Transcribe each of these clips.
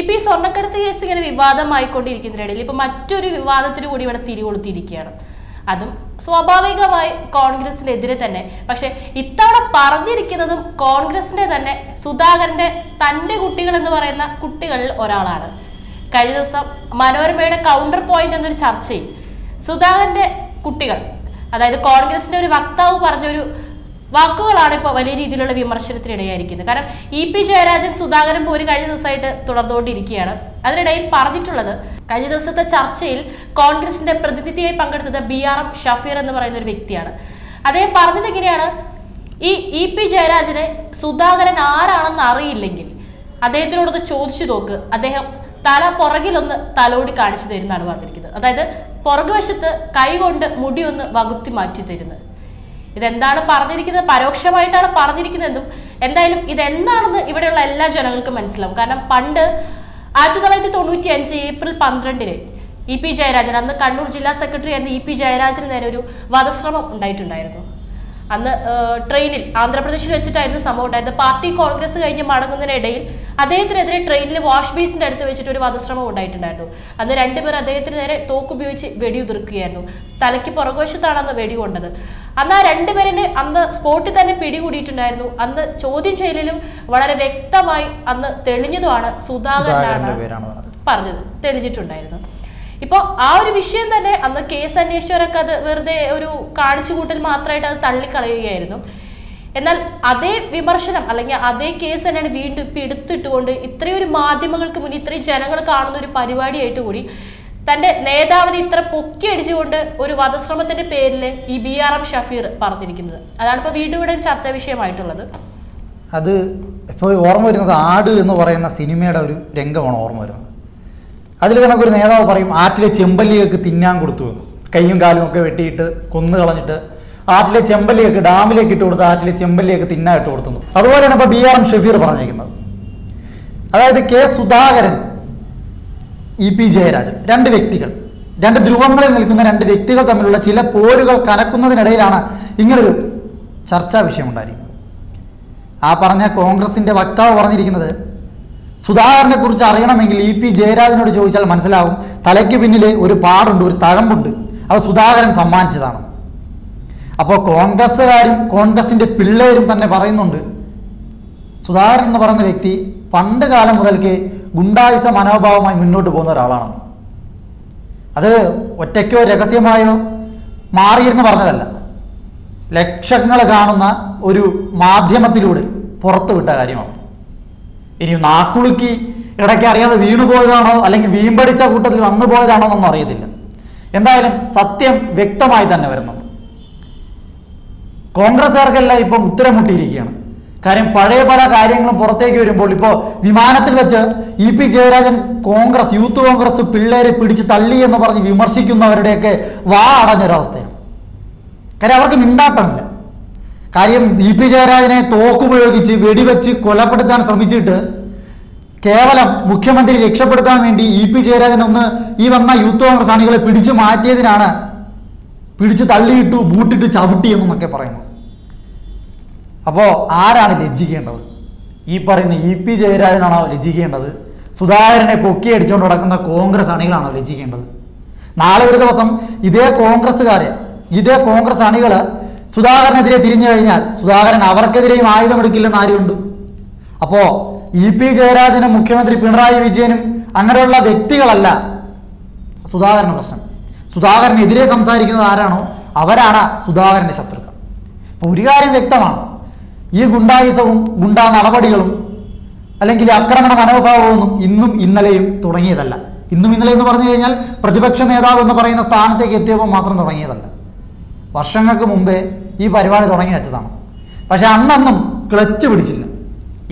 ഇപ്പോ ഈ സ്വർണ്ണക്കടത്ത് കേസ് ഇങ്ങനെ വിവാദമായിക്കൊണ്ടിരിക്കുന്നതിനിടയിൽ ഇപ്പോ മറ്റൊരു വിവാദത്തിനു കൂടി ഇവിടെ തിരികൊളുത്തിയിരിക്കുകയാണ്. അതും സ്വാഭാവികമായി കോൺഗ്രസിനെതിരെ തന്നെ. പക്ഷെ ഇത്തവണ പറഞ്ഞിരിക്കുന്നതും കോൺഗ്രസിന്റെ തന്നെ സുധാകരന്റെ തന്റെ കുട്ടികൾ എന്ന് പറയുന്ന കുട്ടികളിൽ ഒരാളാണ്. കഴിഞ്ഞ ദിവസം മനോരമയുടെ കൗണ്ടർ പോയിന്റ് എന്നൊരു ചർച്ചയിൽ സുധാകരന്റെ കുട്ടികൾ, അതായത് കോൺഗ്രസിന്റെ ഒരു വക്താവ് പറഞ്ഞൊരു വാക്കുകളാണ് ഇപ്പോൾ വലിയ രീതിയിലുള്ള വിമർശനത്തിനിടയായിരിക്കുന്നത്. കാരണം ഇ.പി. ജയരാജൻ സുധാകരൻ പോര് കഴിഞ്ഞ ദിവസമായിട്ട് തുടർന്നുകൊണ്ടിരിക്കുകയാണ്. അതിനിടയിൽ പറഞ്ഞിട്ടുള്ളത്, കഴിഞ്ഞ ദിവസത്തെ ചർച്ചയിൽ കോൺഗ്രസിന്റെ പ്രതിനിധിയായി പങ്കെടുത്തത് BRM ഷഫീർ എന്ന് പറയുന്ന ഒരു വ്യക്തിയാണ്. അദ്ദേഹം പറഞ്ഞത് എങ്ങനെയാണ്, ഈ ഇ.പി. ജയരാജനെ സുധാകരൻ ആരാണെന്ന് അറിയില്ലെങ്കിൽ അദ്ദേഹത്തിനോടൊന്ന് ചോദിച്ചു നോക്ക്, അദ്ദേഹം തല പുറകിലൊന്ന് തലോടി കാണിച്ചു തരുന്നതാണ് പറഞ്ഞിരിക്കുന്നത്. അതായത് പുറകുവശത്ത് കൈകൊണ്ട് മുടിയൊന്ന് വകുത്തി മാറ്റി തരുന്നത്. ഇതെന്താണ് പറഞ്ഞിരിക്കുന്നത്, പരോക്ഷമായിട്ടാണ് പറഞ്ഞിരിക്കുന്നതെന്നും എന്തായാലും ഇതെന്താണെന്ന് ഇവിടെയുള്ള എല്ലാ ജനങ്ങൾക്കും മനസ്സിലാവും. കാരണം പണ്ട് 1995 ഏപ്രിൽ 12-ന് ഇ.പി. ജയരാജൻ, അന്ന് കണ്ണൂർ ജില്ലാ സെക്രട്ടറി ആയിരുന്ന ഇ.പി. ജയരാജന് നേരെ ഒരു വധശ്രമം ഉണ്ടായിട്ടുണ്ടായിരുന്നു. അന്ന് ട്രെയിനിൽ ആന്ധ്രാപ്രദേശിൽ വെച്ചിട്ടായിരുന്നു സംഭവം ഉണ്ടായത്. പാർട്ടി കോൺഗ്രസ് കഴിഞ്ഞ് മടങ്ങുന്നതിനിടയിൽ അദ്ദേഹത്തിനെതിരെ ട്രെയിനിൽ വാഷ് ബേസിന്റെ അടുത്ത് വെച്ചിട്ട് ഒരു വധശ്രമം ഉണ്ടായിട്ടുണ്ടായിരുന്നു. അന്ന് രണ്ടുപേർ അദ്ദേഹത്തിന് നേരെ തോക്കുപയോഗിച്ച് വെടിയുതിർക്കുകയായിരുന്നു. തലയ്ക്ക് പുറകുവശത്താണ് അന്ന് വെടി കൊണ്ടത്. അന്ന് ആ രണ്ടുപേരെ അന്ന് സ്പോട്ടിൽ തന്നെ പിടികൂടിയിട്ടുണ്ടായിരുന്നു. അന്ന് ചോദ്യം ചെയ്യലിലും വളരെ വ്യക്തമായി അന്ന് തെളിഞ്ഞതുമാണ് സുധാകരനാണ് പറഞ്ഞത്, തെളിഞ്ഞിട്ടുണ്ടായിരുന്നു. ഇപ്പോൾ ആ ഒരു വിഷയം തന്നെ അന്ന് കേസ് അന്വേഷിച്ചവരൊക്കെ അത് വെറുതെ ഒരു കാണിച്ചു കൂട്ടൽ മാത്രമായിട്ട് അത് തള്ളിക്കളയുകയായിരുന്നു. എന്നാൽ അതേ വിമർശനം അല്ലെങ്കിൽ അതേ കേസ് തന്നെയാണ് വീണ്ടും ഇപ്പം എടുത്തിട്ടുകൊണ്ട് ഇത്രയും ഒരു മാധ്യമങ്ങൾക്ക് മുന്നിൽ ഇത്രയും ജനങ്ങൾ കാണുന്ന ഒരു പരിപാടിയായിട്ട് കൂടി തൻ്റെ നേതാവിനെ ഇത്ര പൊക്കിയടിച്ചുകൊണ്ട് ഒരു വധശ്രമത്തിന്റെ പേരിൽ ഈ BRM ഷഫീർ പറഞ്ഞിരിക്കുന്നത് അതാണ് ഇപ്പോൾ വീണ്ടും ഇവിടെ ചർച്ചാ വിഷയമായിട്ടുള്ളത്. അത് ഇപ്പോൾ ഓർമ്മ വരുന്നത് ആട് എന്ന് പറയുന്ന സിനിമയുടെ ഒരു രംഗമാണ് ഓർമ്മ വരുന്നത്. അതിൽ കണക്കൊരു നേതാവ് പറയും, ആറ്റിലെ ചെമ്പല്ലിയൊക്കെ തിന്നാൻ കൊടുത്തു വന്നു, കൈയും കാലും ഒക്കെ വെട്ടിയിട്ട് കൊന്നു കളഞ്ഞിട്ട് ആറ്റിലെ ചെമ്പല്ലിയൊക്കെ ഡാമിലേക്ക് ഇട്ട് കൊടുത്ത് ആറ്റിലെ ചെമ്പല്ലിയൊക്കെ തിന്നാൻ ഇട്ട് കൊടുത്തു. അതുപോലെയാണ് ഇപ്പോൾ BRM ഷഫീർ പറഞ്ഞിരിക്കുന്നത്. അതായത് സുധാകരൻ, ഇ.പി. ജയരാജൻ, രണ്ട് വ്യക്തികൾ, രണ്ട് ധ്രുവങ്ങളിൽ നിൽക്കുന്ന രണ്ട് വ്യക്തികൾ തമ്മിലുള്ള ചില പോരുകൾ കലക്കുന്നതിനിടയിലാണ് ഇങ്ങനൊരു ചർച്ചാ വിഷയം ഉണ്ടായിരിക്കുന്നത്. ആ പറഞ്ഞ കോൺഗ്രസിൻ്റെ വക്താവ് പറഞ്ഞിരിക്കുന്നത്, സുധാകരനെ കുറിച്ച് അറിയണമെങ്കിൽ ഇ.പി. ജയരാജനോട് ചോദിച്ചാൽ മനസ്സിലാവും, തലയ്ക്ക് പിന്നിൽ ഒരു പാടുണ്ട്, ഒരു തഴമ്പുണ്ട്, അത് സുധാകരൻ സമ്മാനിച്ചതാണ്. അപ്പോൾ കോൺഗ്രസ്സുകാരും കോൺഗ്രസിൻ്റെ പിള്ളേരും തന്നെ പറയുന്നുണ്ട്, സുധാകരൻ എന്ന് പറയുന്ന വ്യക്തി പണ്ട് കാലം മുതൽക്ക് ഗുണ്ടായിസ മനോഭാവമായി മുന്നോട്ട് പോകുന്ന ഒരാളാണ്. അത് ഒറ്റയ്ക്കോ രഹസ്യമായോ മാറിയെന്ന് പറഞ്ഞതല്ല, ലക്ഷങ്ങൾ കാണുന്ന ഒരു മാധ്യമത്തിലൂടെ പുറത്തുവിട്ട കാര്യമാണ്. ഇനി നാക്കുളുക്കി ഇടയ്ക്ക് അറിയാതെ വീണുപോയതാണോ അല്ലെങ്കിൽ വീമ്പടിച്ച കൂട്ടത്തിൽ വന്നു പോയതാണോ എന്നൊന്നും അറിയത്തില്ല. എന്തായാലും സത്യം വ്യക്തമായി തന്നെ വരുന്നുണ്ട്. കോൺഗ്രസ്സുകാർക്കെല്ലാം ഇപ്പം ഉത്തരം മുട്ടിയിരിക്കുകയാണ്. കാര്യം പഴയ പല കാര്യങ്ങളും പുറത്തേക്ക് വരുമ്പോൾ, ഇപ്പോൾ വിമാനത്തിൽ വെച്ച് ഇ.പി. ജയരാജൻ കോൺഗ്രസ്, യൂത്ത് കോൺഗ്രസ് പിള്ളേരെ പിടിച്ച് തള്ളി എന്ന് പറഞ്ഞ് വിമർശിക്കുന്നവരുടെയൊക്കെ വാ അടഞ്ഞൊരവസ്ഥയാണ്. കാര്യം അവർക്ക് മിണ്ടാട്ടമില്ല. കാര്യം ഇ.പി. ജയരാജനെ തോക്കുപയോഗിച്ച് വെടിവെച്ച് കൊലപ്പെടുത്താൻ ശ്രമിച്ചിട്ട് കേവലം മുഖ്യമന്ത്രി രക്ഷപ്പെടുത്താൻ വേണ്ടി ഇ.പി. ജയരാജൻ ഒന്ന് ഈ വന്ന യൂത്ത് കോൺഗ്രസ് അണികളെ പിടിച്ചു മാറ്റിയതിനാണ് പിടിച്ച് തള്ളിയിട്ടു ബൂട്ടിട്ട് ചവിട്ടി എന്നൊക്കെ പറയുന്നു. അപ്പോൾ ആരാണ് ലജ്ജിക്കേണ്ടത്? ഈ പറയുന്ന ഇ.പി. ജയരാജനാണോ ലജ്ജിക്കേണ്ടത്? സുധാകരനെ പൊക്കിയടിച്ചുകൊണ്ട് നടക്കുന്ന കോൺഗ്രസ് അണികളാണോ ലജ്ജിക്കേണ്ടത്? നാളെ ഒരു ദിവസം ഇതേ കോൺഗ്രസ് അണികൾ സുധാകരനെതിരെ തിരിഞ്ഞു കഴിഞ്ഞാൽ സുധാകരൻ അവർക്കെതിരെയും ആയുധമെടുക്കില്ലെന്ന് ആരുണ്ട്? അപ്പോൾ ഇ.പി. ജയരാജനും മുഖ്യമന്ത്രി പിണറായി വിജയനും അങ്ങനെയുള്ള വ്യക്തികളല്ല സുധാകരന് പ്രശ്നം. സുധാകരനെതിരെ സംസാരിക്കുന്നത് ആരാണോ അവരാണ് സുധാകരൻ്റെ ശത്രുക്കൾ. അപ്പോൾ ഒരു കാര്യം വ്യക്തമാണ്, ഈ ഗുണ്ടായുസവും ഗുണ്ടാ നടപടികളും അല്ലെങ്കിൽ ആക്രമണ മനോഭാവമൊന്നും ഇന്നും ഇന്നലെയും തുടങ്ങിയതല്ല. ഇന്നും ഇന്നലെ എന്ന് പറഞ്ഞു കഴിഞ്ഞാൽ പ്രതിപക്ഷ നേതാവ് എന്ന് പറയുന്ന സ്ഥാനത്തേക്ക് എത്തിയപ്പോൾ മാത്രം തുടങ്ങിയതല്ല, വർഷങ്ങൾക്ക് മുമ്പേ ഈ പരിപാടി തുടങ്ങി വെച്ചതാണ്. പക്ഷെ അന്നൊന്നും ക്ലച്ച് പിടിച്ചില്ല.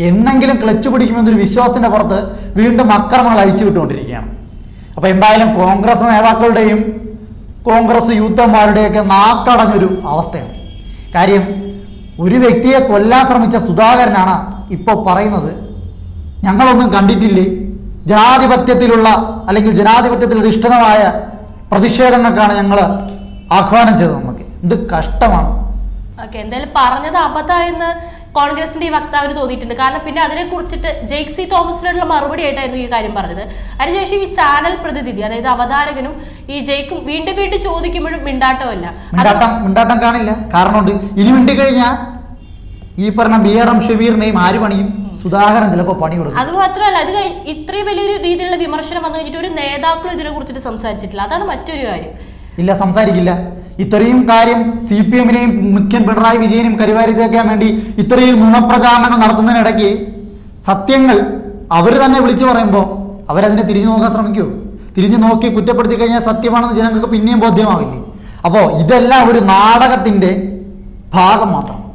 എന്നെങ്കിലും ക്ലച്ച് പിടിക്കുമെന്നൊരു വിശ്വാസത്തിൻ്റെ പുറത്ത് വീണ്ടും അക്രമങ്ങൾ അഴിച്ചു വിട്ടുകൊണ്ടിരിക്കുകയാണ്. അപ്പോൾ എന്തായാലും കോൺഗ്രസ് നേതാക്കളുടെയും കോൺഗ്രസ് യൂത്തന്മാരുടെയൊക്കെ നാക്കടഞ്ഞൊരു അവസ്ഥയാണ്. കാര്യം ഒരു വ്യക്തിയെ കൊല്ലാൻ ശ്രമിച്ച സുധാകരനാണ് ഇപ്പോൾ പറയുന്നത്, ഞങ്ങളൊന്നും കണ്ടിട്ടില്ലേ, ജനാധിപത്യത്തിലുള്ള അല്ലെങ്കിൽ ജനാധിപത്യത്തിൽ അധിഷ്ഠിതമായ പ്രതിഷേധങ്ങൾക്കാണ് ഞങ്ങൾ ആഹ്വാനം ചെയ്തതെന്നൊക്കെ. എന്ത് കഷ്ടമാണ്. ഓക്കെ, എന്തായാലും പറഞ്ഞത് അബദ്ധമെന്ന് കോൺഗ്രസിന്റെ വക്താവിന് തോന്നിയിട്ടുണ്ട്. കാരണം പിന്നെ അതിനെക്കുറിച്ചിട്ട് ജെയ്ക്സി തോമസിനുള്ള മറുപടി ആയിട്ടായിരുന്നു ഈ കാര്യം പറഞ്ഞത്. അതിനുശേഷം ഈ ചാനൽ പ്രതിനിധി അതായത് അവതാരകനും ഈ ജെയ്ക്കും വീണ്ടും വീണ്ടും ചോദിക്കുമ്പോഴും മിണ്ടാട്ടമല്ല, മിണ്ടാട്ടം കാണില്ല. കാരണമുണ്ട്, ഇനി മിണ്ടി കഴിഞ്ഞാൽ ഈ പറഞ്ഞ BRM ഷഫീറിനെയും ആര് പണിയും, സുധാകരൻ ചിലപ്പോൾ പണി കൊടുക്കും. അത് മാത്രമല്ല, അത് ഇത്രയും വലിയൊരു രീതിയിലുള്ള വിമർശനം വന്നു കഴിഞ്ഞിട്ട് ഒരു നേതാക്കളും ഇതിനെ കുറിച്ചിട്ട് സംസാരിച്ചിട്ടില്ല. അതാണ് മറ്റൊരു കാര്യം. ഇല്ല, സംസാരിക്കില്ല. ഇത്രയും കാര്യം CPM-നെയും മുഖ്യമന്ത്രി പിണറായി വിജയനും കരുവാരി തേക്കാൻ വേണ്ടി ഇത്രയും നുണപ്രചാരണങ്ങൾ നടത്തുന്നതിനിടയ്ക്ക് സത്യങ്ങൾ അവർ തന്നെ വിളിച്ചു പറയുമ്പോൾ അവരതിനെ തിരിഞ്ഞു നോക്കാൻ ശ്രമിക്കൂ. തിരിഞ്ഞു നോക്കി കുറ്റപ്പെടുത്തി കഴിഞ്ഞാൽ സത്യമാണെന്ന് ജനങ്ങൾക്ക് പിന്നെയും ബോധ്യമാവില്ലേ? അപ്പോൾ ഇതെല്ലാം ഒരു നാടകത്തിൻ്റെ ഭാഗം മാത്രം.